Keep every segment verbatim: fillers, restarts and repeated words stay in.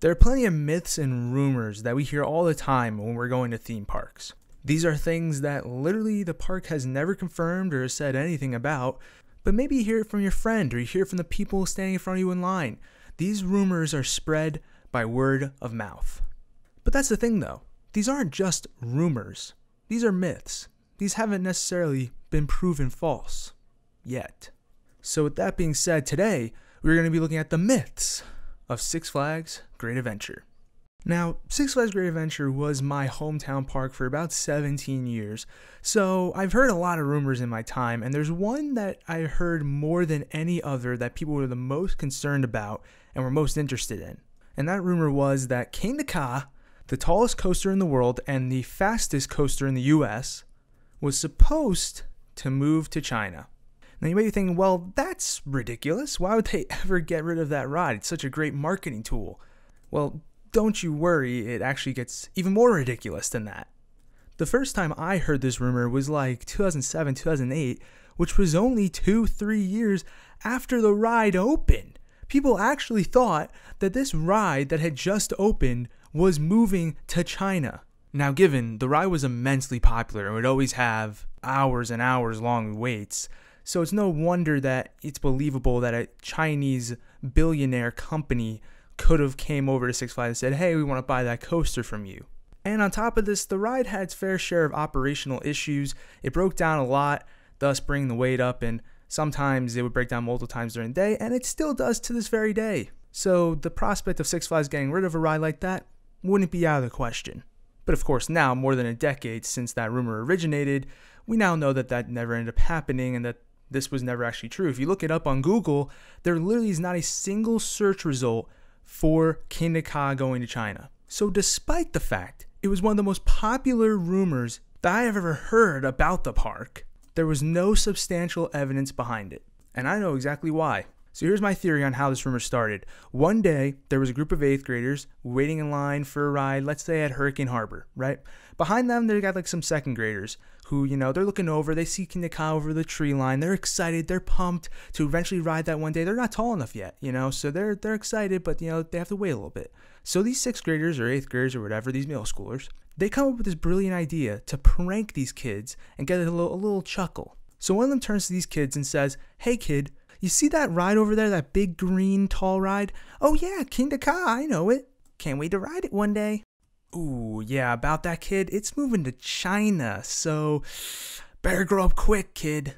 There are plenty of myths and rumors that we hear all the time when we're going to theme parks. These are things that literally the park has never confirmed or said anything about, but maybe you hear it from your friend or you hear it from the people standing in front of you in line. These rumors are spread by word of mouth. But that's the thing though, these aren't just rumors, these are myths. These haven't necessarily been proven false yet. So with that being said, today we're going to be looking at the myths of Six Flags Great Adventure. Now, Six Flags Great Adventure was my hometown park for about seventeen years, so I've heard a lot of rumors in my time, and there's one that I heard more than any other that people were the most concerned about and were most interested in. And that rumor was that Kingda Ka, the tallest coaster in the world and the fastest coaster in the U S, was supposed to move to China. Now you may be thinking, well, that's ridiculous. Why would they ever get rid of that ride? It's such a great marketing tool. Well, don't you worry, it actually gets even more ridiculous than that. The first time I heard this rumor was like two thousand seven, two thousand eight, which was only two, three years after the ride opened. People actually thought that this ride that had just opened was moving to China. Now given, the ride was immensely popular and would always have hours and hours long waits. So it's no wonder that it's believable that a Chinese billionaire company could have came over to Six Flags and said, hey, we want to buy that coaster from you. And on top of this, the ride had its fair share of operational issues. It broke down a lot, thus bringing the weight up, and sometimes it would break down multiple times during the day, and it still does to this very day. So the prospect of Six Flags getting rid of a ride like that wouldn't be out of the question. But of course now, more than a decade since that rumor originated, we now know that that never ended up happening and that this was never actually true. If you look it up on Google, there literally is not a single search result for Kingda Ka going to China. So despite the fact it was one of the most popular rumors that I have ever heard about the park, there was no substantial evidence behind it. And I know exactly why. So here's my theory on how this rumor started. One day, there was a group of eighth graders waiting in line for a ride, let's say at Hurricane Harbor, right? Behind them, they got like some second graders who, you know, they're looking over, they see Kingda Ka over the tree line, they're excited, they're pumped to eventually ride that one day. They're not tall enough yet, you know, so they're, they're excited, but you know, they have to wait a little bit. So these sixth graders or eighth graders or whatever, these middle schoolers, they come up with this brilliant idea to prank these kids and get a little, a little chuckle. So one of them turns to these kids and says, hey kid, you see that ride over there, that big green tall ride? Oh yeah, Kingda Ka, I know it. Can't wait to ride it one day. Ooh, yeah, about that kid, it's moving to China, so better grow up quick, kid.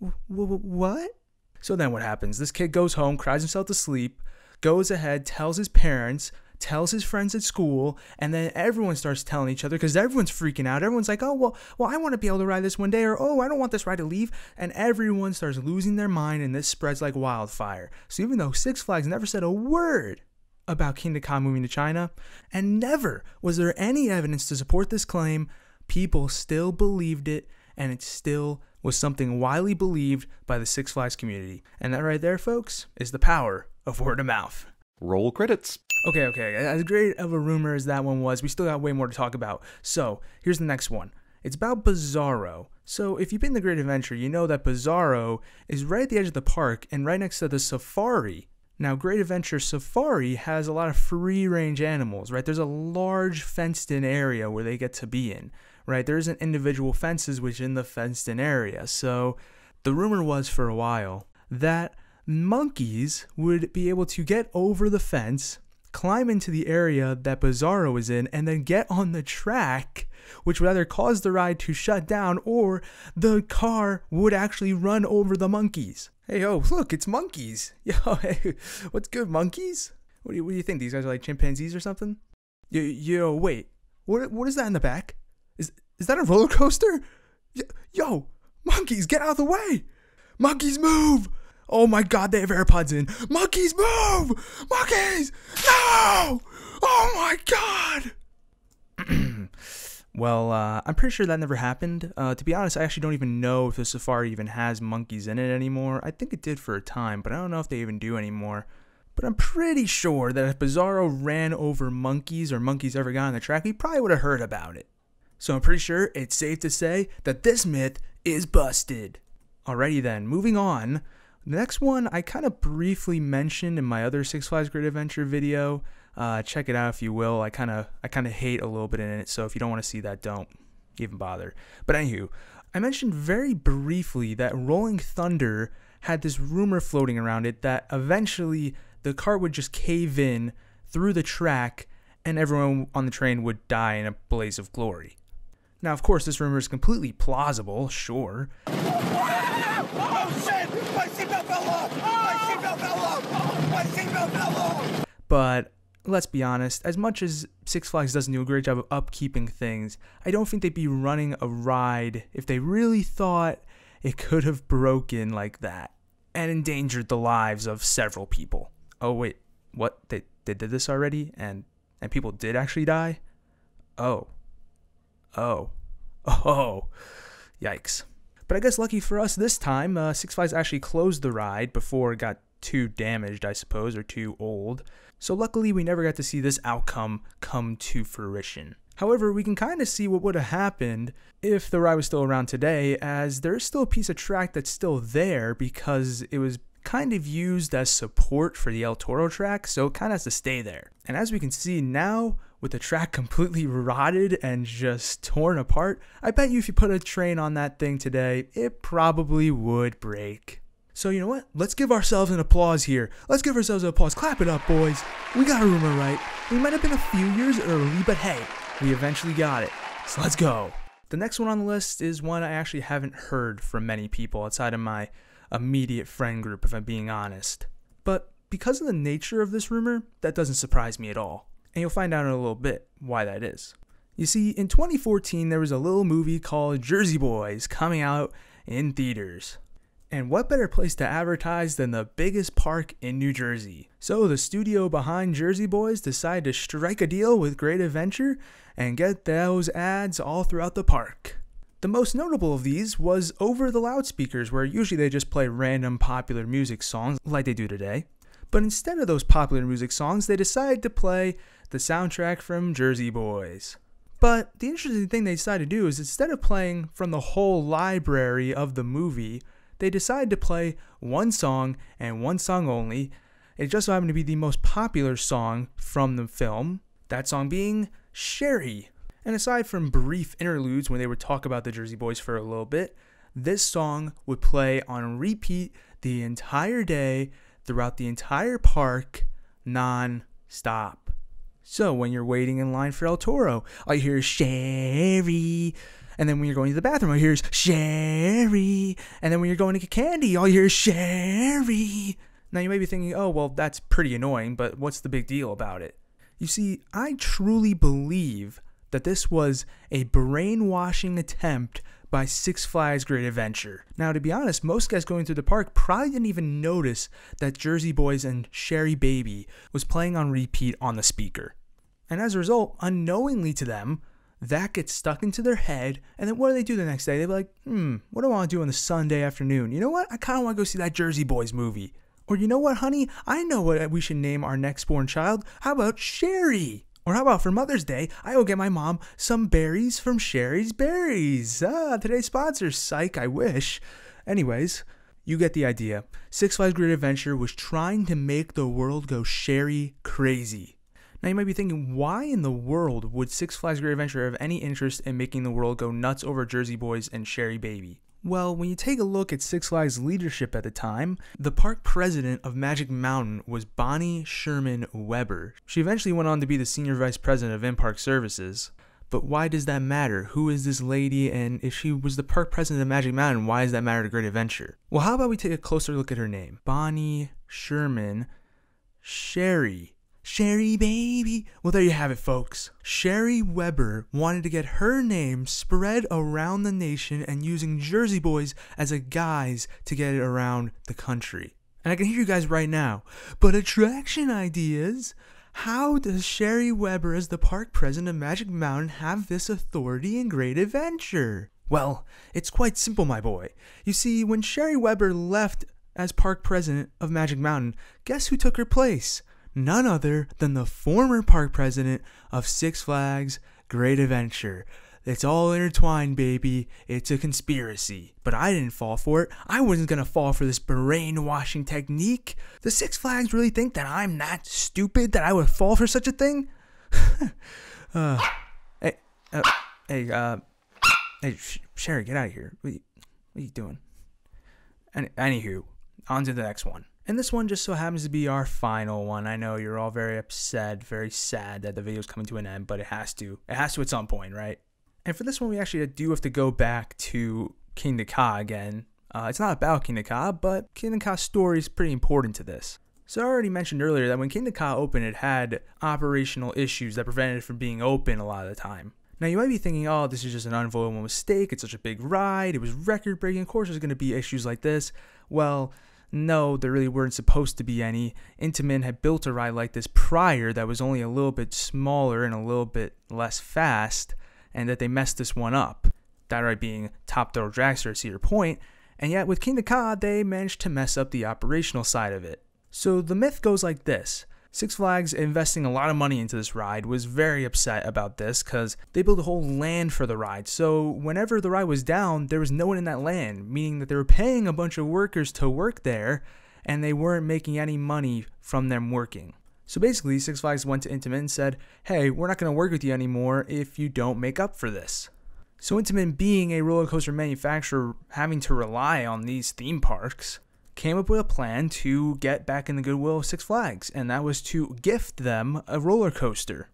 W-w-what? So then what happens? This kid goes home, cries himself to sleep, goes ahead, tells his parents, tells his friends at school, and then everyone starts telling each other because everyone's freaking out. Everyone's like, oh, well, well, I want to be able to ride this one day, or, oh, I don't want this ride to leave. And everyone starts losing their mind, and this spreads like wildfire. So even though Six Flags never said a word about Kingda Ka moving to China, and never was there any evidence to support this claim, people still believed it, and it still was something widely believed by the Six Flags community. And that right there, folks, is the power of word of mouth. Roll credits. Okay, okay, as great of a rumor as that one was, we still got way more to talk about. So, here's the next one. It's about Bizarro. So, if you've been to Great Adventure, you know that Bizarro is right at the edge of the park and right next to the safari. Now, Great Adventure Safari has a lot of free-range animals, right? There's a large fenced-in area where they get to be in, right? There isn't individual fences within the fenced-in area. So, the rumor was for a while that monkeys would be able to get over the fence, climb into the area that Bizarro is in, and then get on the track, which would either cause the ride to shut down or the car would actually run over the monkeys. Hey, yo, look, it's monkeys. Yo, hey, what's good, monkeys? What do you, what do you think? These guys are like chimpanzees or something? Yo, yo wait, what, what is that in the back? Is, is that a roller coaster? Yo, yo, monkeys, get out of the way. Monkeys, move. Oh my god, they have AirPods in. Monkeys, move! Monkeys! No! Oh my god! Well, uh, I'm pretty sure that never happened. Uh, to be honest, I actually don't even know if the safari even has monkeys in it anymore. I think it did for a time, but I don't know if they even do anymore. But I'm pretty sure that if Bizarro ran over monkeys or monkeys ever got on the track, we probably would have heard about it. So I'm pretty sure it's safe to say that this myth is busted. Alrighty then, moving on. The next one I kind of briefly mentioned in my other Six Flags Great Adventure video, Uh, check it out if you will. I kind of I kind of hate a little bit in it, so if you don't want to see that, don't even bother. But anywho, I mentioned very briefly that Rolling Thunder had this rumor floating around it that eventually the car would just cave in through the track and everyone on the train would die in a blaze of glory. Now, of course, this rumor is completely plausible, sure. Oh, shit! My seatbelt fell off! My seatbelt fell off! My seatbelt fell off! But let's be honest, as much as Six Flags doesn't do a great job of upkeeping things, I don't think they'd be running a ride if they really thought it could have broken like that and endangered the lives of several people. Oh wait, what? They, they did this already? And and people did actually die? Oh. Oh. Oh. Yikes. But I guess lucky for us this time, uh, Six Flags actually closed the ride before it got too damaged, I suppose, or too old. So luckily we never got to see this outcome come to fruition. However, we can kind of see what would have happened if the ride was still around today, as there's still a piece of track that's still there because it was kind of used as support for the El Toro track, so it kind of has to stay there. And as we can see now, with the track completely rotted and just torn apart, I bet you if you put a train on that thing today, it probably would break. So you know what? Let's give ourselves an applause here. Let's give ourselves an applause. Clap it up, boys. We got a rumor right. We might have been a few years early, but hey, we eventually got it. So let's go. The next one on the list is one I actually haven't heard from many people outside of my immediate friend group, if I'm being honest. But because of the nature of this rumor, that doesn't surprise me at all. And you'll find out in a little bit why that is. You see, in twenty fourteen, there was a little movie called Jersey Boys coming out in theaters. And what better place to advertise than the biggest park in New Jersey? So the studio behind Jersey Boys decided to strike a deal with Great Adventure and get those ads all throughout the park. The most notable of these was over the loudspeakers, where usually they just play random popular music songs like they do today. But instead of those popular music songs, they decided to play the soundtrack from Jersey Boys. But the interesting thing they decided to do is, instead of playing from the whole library of the movie, they decided to play one song and one song only. It just so happened to be the most popular song from the film, that song being Sherry. And aside from brief interludes when they would talk about the Jersey Boys for a little bit, this song would play on repeat the entire day throughout the entire park, non-stop. So when you're waiting in line for El Toro, all you hear is Sherry. And then when you're going to the bathroom, all you hear is Sherry. And then when you're going to get candy, all you hear is Sherry. Now you may be thinking, oh, well, that's pretty annoying, but what's the big deal about it? You see, I truly believe that this was a brainwashing attempt by Six Flags Great Adventure. Now, to be honest, most guys going through the park probably didn't even notice that Jersey Boys and Sherry Baby was playing on repeat on the speaker. And as a result, unknowingly to them, that gets stuck into their head, and then what do they do the next day? They're like, hmm, what do I want to do on the Sunday afternoon? You know what? I kind of want to go see that Jersey Boys movie. Or you know what, honey? I know what we should name our next born child. How about Sherry? Or how about for Mother's Day, I will get my mom some berries from Sherry's Berries. Ah, today's sponsor, psych, I wish. Anyways, you get the idea. Six Flags Great Adventure was trying to make the world go Sherry crazy. Now you might be thinking, why in the world would Six Flags Great Adventure have any interest in making the world go nuts over Jersey Boys and Sherry Baby? Well, when you take a look at Six Flags' leadership at the time, the park president of Magic Mountain was Bonnie Sherman Weber. She eventually went on to be the senior vice president of in-park services. But why does that matter? Who is this lady? And if she was the park president of Magic Mountain, why does that matter to Great Adventure? Well, how about we take a closer look at her name? Bonnie Sherman Sherry. Sherry Baby. Well, there you have it, folks. Sherry Weber wanted to get her name spread around the nation and using Jersey Boys as a guise to get it around the country. And I can hear you guys right now. But attraction ideas? How does Sherry Weber, as the park president of Magic Mountain, have this authority in Great Adventure? Well, it's quite simple, my boy. You see, when Sherry Weber left as park president of Magic Mountain, guess who took her place? None other than the former park president of Six Flags Great Adventure. It's all intertwined, baby. It's a conspiracy. But I didn't fall for it. I wasn't gonna fall for this brainwashing technique. The Six Flags really think that I'm that stupid that I would fall for such a thing? uh, hey, uh, hey, uh, hey, Sh Sherry, get out of here. What are you, what are you doing? Any anywho, on to the next one. And this one just so happens to be our final one. I know you're all very upset, very sad that the video's coming to an end, but it has to. It has to at some point, right? And for this one, we actually do have to go back to Kingda Ka again. Uh, it's not about Kingda Ka, but Kingda Ka's story is pretty important to this. So I already mentioned earlier that when Kingda Ka opened, it had operational issues that prevented it from being open a lot of the time. Now you might be thinking, oh, this is just an unavoidable mistake. It's such a big ride. It was record-breaking. Of course there's going to be issues like this. Well, no, there really weren't supposed to be any. Intamin had built a ride like this prior that was only a little bit smaller and a little bit less fast, and that they messed this one up. That ride being Top Thrill Dragster at Cedar Point, and yet with Kingda Ka, they managed to mess up the operational side of it. So the myth goes like this. Six Flags, investing a lot of money into this ride, was very upset about this because they built a whole land for the ride. So whenever the ride was down, there was no one in that land, meaning that they were paying a bunch of workers to work there and they weren't making any money from them working. So basically, Six Flags went to Intamin and said, hey, we're not going to work with you anymore if you don't make up for this. So Intamin, being a roller coaster manufacturer having to rely on these theme parks, came up with a plan to get back in the goodwill of Six Flags, and that was to gift them a roller coaster.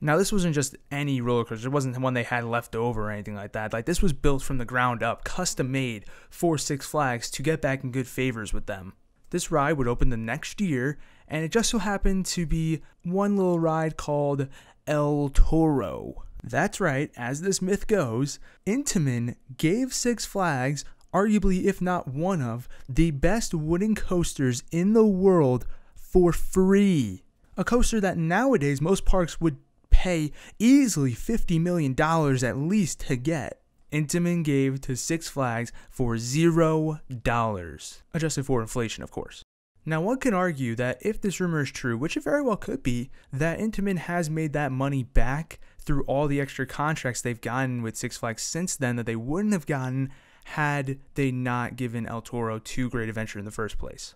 Now this wasn't just any roller coaster, it wasn't the one they had left over or anything like that. Like, this was built from the ground up, custom made for Six Flags to get back in good favors with them. This ride would open the next year, and it just so happened to be one little ride called El Toro. That's right, as this myth goes, Intamin gave Six Flags arguably, if not one of, the best wooden coasters in the world for free. A coaster that nowadays most parks would pay easily fifty million dollars at least to get. Intamin gave to Six Flags for zero dollars. Adjusted for inflation, of course. Now one can argue that if this rumor is true, which it very well could be, that Intamin has made that money back through all the extra contracts they've gotten with Six Flags since then that they wouldn't have gotten had they not given El Toro to Great Adventure in the first place.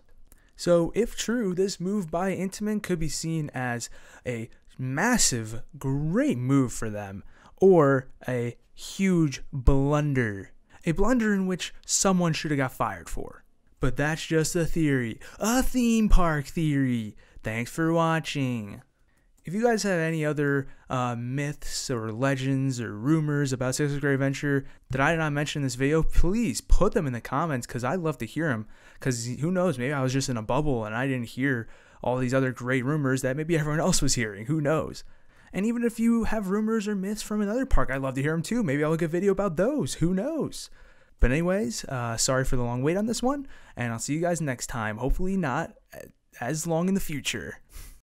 So if true, this move by Intamin could be seen as a massive, great move for them, or a huge blunder. A blunder in which someone should have got fired for. But that's just a theory. A theme park theory. Thanks for watching. If you guys have any other uh, myths or legends or rumors about Six Flags Great Adventure that I did not mention in this video, please put them in the comments because I'd love to hear them. Because who knows, maybe I was just in a bubble and I didn't hear all these other great rumors that maybe everyone else was hearing. Who knows? And even if you have rumors or myths from another park, I'd love to hear them too. Maybe I'll make a video about those. Who knows? But anyways, uh, sorry for the long wait on this one. And I'll see you guys next time. Hopefully not as long in the future.